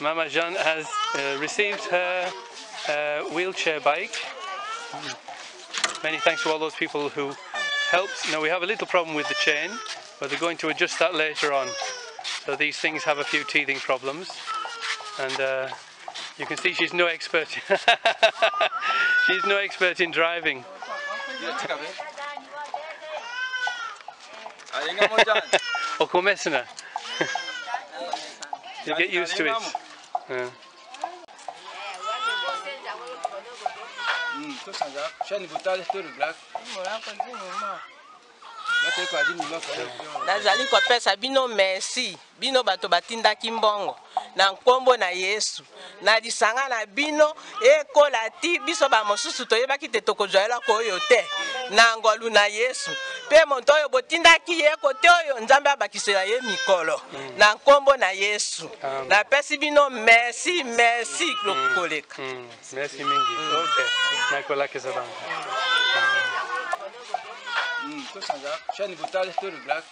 Mama Jeanne has received her wheelchair bike. Many thanks to all those people who helped. Now we have a little problem with the chain, but they're going to adjust that later on. So these things have a few teething problems, and you can see she's no expert. She's no expert in driving. You'll get used to it. Yeah. Nazali ko pesa bino merci bino bato batinda kimbongo na nkombo na Yesu na disanga na bino ekola ti biso ba mosusu toyebaki te tokojoela ko oyo te na ngolu na Yesu pe monto oyo botindaki ye kote oyo nzambe abakisela ye mikolo na nkombo na Yesu na pesi bino merci merci klokoleka merci mingi okay na kola kesaba Tout ça, je suis un peu plus de blague.